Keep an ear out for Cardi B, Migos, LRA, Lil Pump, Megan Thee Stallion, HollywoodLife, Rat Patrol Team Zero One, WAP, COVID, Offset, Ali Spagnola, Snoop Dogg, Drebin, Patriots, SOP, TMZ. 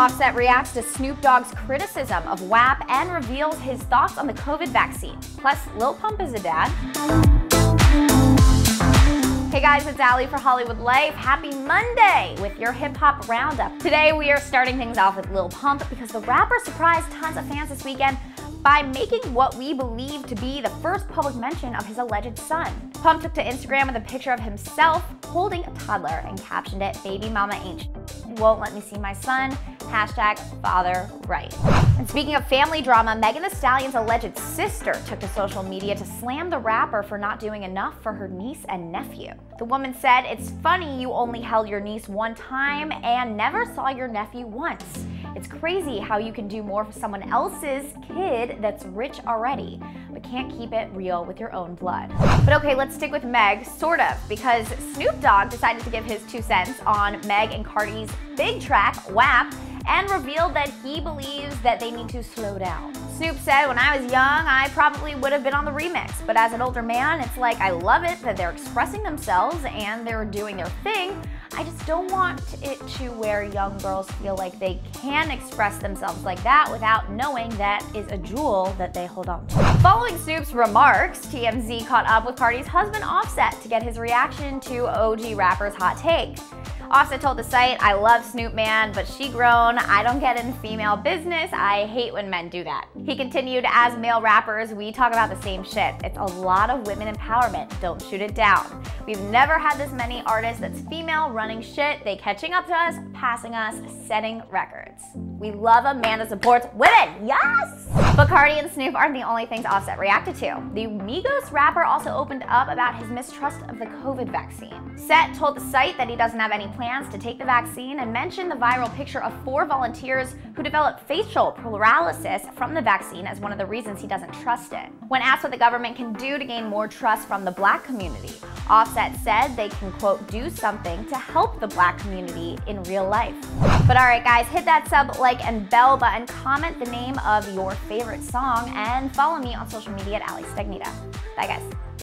Offset reacts to Snoop Dogg's criticism of WAP and reveals his thoughts on the COVID vaccine. Plus, Lil Pump is a dad. Hey guys, it's Ali for Hollywood Life. Happy Monday with your hip-hop roundup. Today we are starting things off with Lil Pump because the rapper surprised tons of fans this weekend by making what we believe to be the first public mention of his alleged son. Pump took to Instagram with a picture of himself holding a toddler and captioned it, "Baby mama ain't won't let me see my son, #fatherright." And speaking of family drama, Megan Thee Stallion's alleged sister took to social media to slam the rapper for not doing enough for her niece and nephew. The woman said, "It's funny you only held your niece one time and never saw your nephew once. It's crazy how you can do more for someone else's kid that's rich already, but can't keep it real with your own blood." But okay, let's stick with Meg, sort of, because Snoop Dogg decided to give his 2 cents on Meg and Cardi's big track, WAP, and revealed that he believes that they need to slow down. Snoop said, "When I was young, I probably would have been on the remix, but as an older man, it's like I love it that they're expressing themselves and they're doing their thing. I just don't want it to where young girls feel like they can express themselves like that without knowing that is a jewel that they hold on to." Following Snoop's remarks, TMZ caught up with Cardi's husband Offset to get his reaction to OG rapper's hot take. Offset told the site, "I love Snoop, man, but she grown. I don't get in female business. I hate when men do that." He continued, "As male rappers, we talk about the same shit. It's a lot of women empowerment. Don't shoot it down. We've never had this many artists that's female running shit. They catching up to us, passing us, setting records. We love a man that supports women." Yes! But Cardi and Snoop aren't the only things Offset reacted to. The Migos rapper also opened up about his mistrust of the COVID vaccine. Set told the site that he doesn't have any plans to take the vaccine and mentioned the viral picture of 4 volunteers who developed facial paralysis from the vaccine as one of the reasons he doesn't trust it. When asked what the government can do to gain more trust from the Black community, Offset said they can, quote, "do something to help the Black community in real life." But alright guys, hit that sub, like, and bell button, comment the name of your favorite song, and follow me on social media at Ali Spagnola. Bye guys.